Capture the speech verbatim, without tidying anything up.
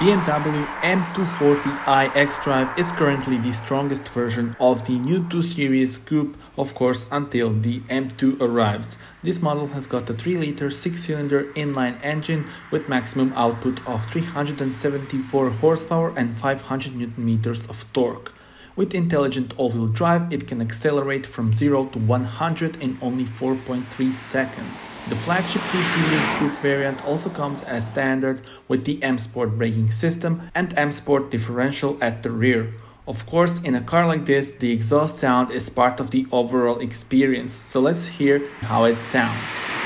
B M W M two forty i xDrive is currently the strongest version of the new two series Coupe, of course, until the M two arrives. This model has got a three liter six cylinder inline engine with maximum output of three hundred seventy-four horsepower and five hundred newton meters of torque. With intelligent all-wheel drive, it can accelerate from zero to one hundred in only four point three seconds. The flagship two series Coupe variant also comes as standard with the M Sport braking system and M Sport differential at the rear. Of course, in a car like this, the exhaust sound is part of the overall experience, so let's hear how it sounds.